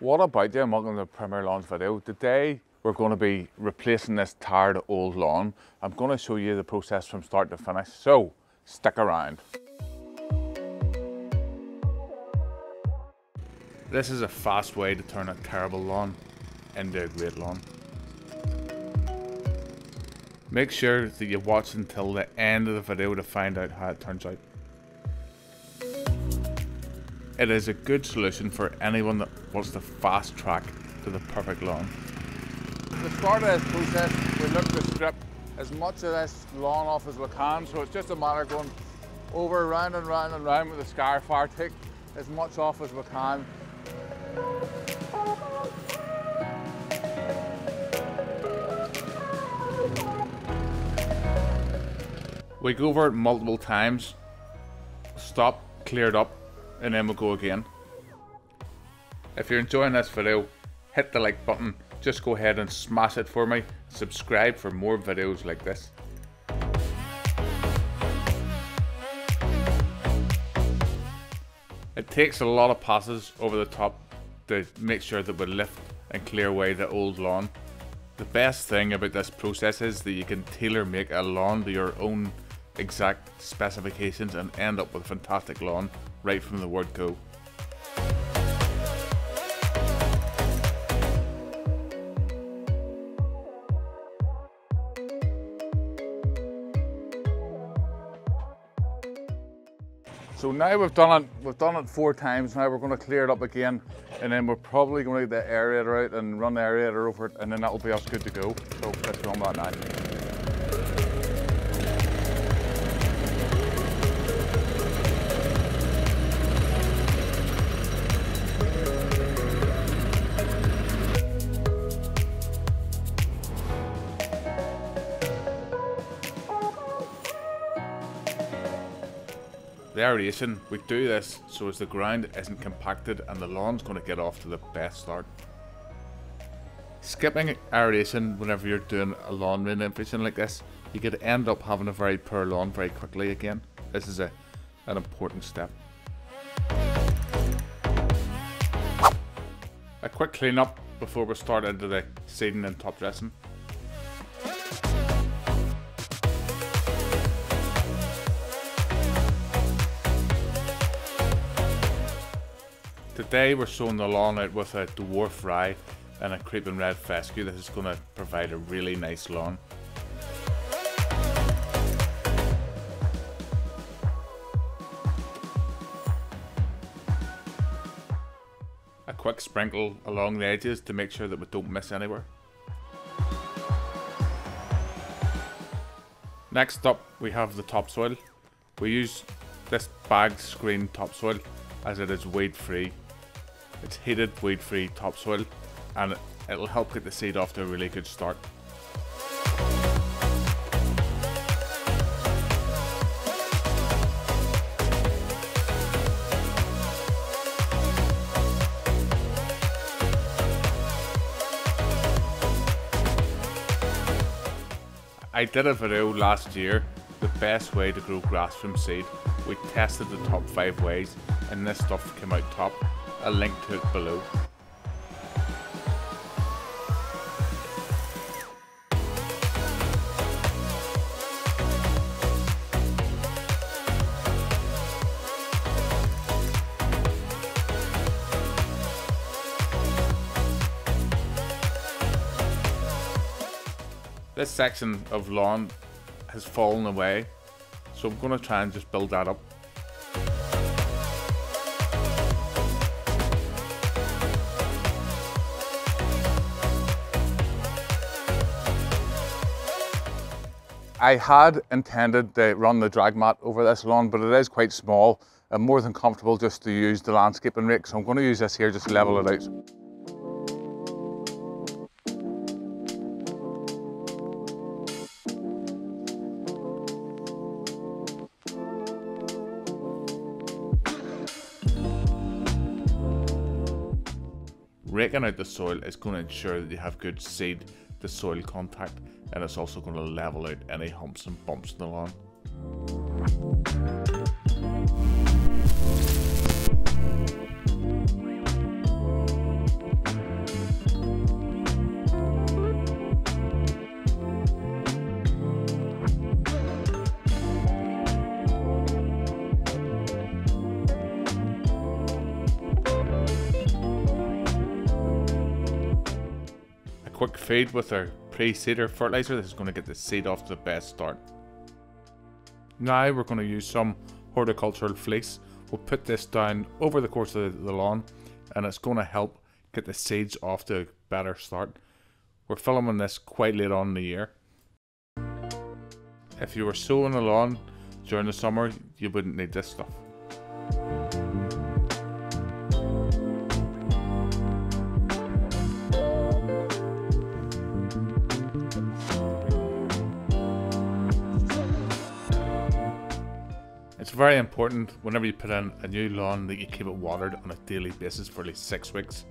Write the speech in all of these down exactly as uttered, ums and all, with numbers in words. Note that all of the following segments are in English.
What about them? Welcome to the Premier Lawns video. Today we're going to be replacing this tired old lawn. I'm going to show you the process from start to finish, so stick around. This is a fast way to turn a terrible lawn into a great lawn. Make sure that you watch until the end of the video to find out how it turns out. It is a good solution for anyone that wants to fast track to the perfect lawn. At the start of this process, we look to strip as much of this lawn off as we can, so it's just a matter of going over, round and round and round with the scarifier, take as much off as we can. We go over it multiple times, stop, clear it up, and then we'll go again. If you're enjoying this video, hit the like button, just go ahead and smash it for me, subscribe for more videos like this. It takes a lot of passes over the top to make sure that we lift and clear away the old lawn. The best thing about this process is that you can tailor make a lawn to your own exact specifications and end up with a fantastic lawn right from the word go. So now we've done it, we've done it four times, now we're going to clear it up again, and then we're probably going to get the aerator out and run the aerator over it, and then that'll be us good to go. So let's run that now. The aeration, we do this so as the ground isn't compacted and the lawn's going to get off to the best start. Skipping aeration whenever you're doing a lawn renovation like this, you could end up having a very poor lawn very quickly again. This is a, an important step. A quick clean up before we start into the seeding and top dressing. Today we're sowing the lawn out with a dwarf rye and a creeping red fescue. This is going to provide a really nice lawn. A quick sprinkle along the edges to make sure that we don't miss anywhere. Next up we have the topsoil. We use this bag screen topsoil as it is weed free. It's heated weed free topsoil and it'll help get the seed off to a really good start. I did a video last year, the best way to grow grass from seed. We tested the top five ways and this stuff came out top. I'll link to it below. This section of lawn has fallen away, so I'm going to try and just build that up. I had intended to run the drag mat over this lawn, but it is quite small and more than comfortable just to use the landscaping rake, so I'm going to use this here just to level it out. Raking out the soil is going to ensure that you have good seed to soil contact, and it's also going to level out any humps and bumps in the lawn. quick fade with our pre-seeder fertilizer. This is going to get the seed off to the best start. Now we're going to use some horticultural fleece. We'll put this down over the course of the lawn, and it's going to help get the seeds off to a better start. We're filming this quite late on in the year. If you were sowing a lawn during the summer, you wouldn't need this stuff. It's very important whenever you put in a new lawn that you keep it watered on a daily basis for at least six weeks.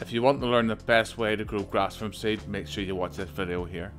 If you want to learn the best way to grow grass from seed, make sure you watch this video here.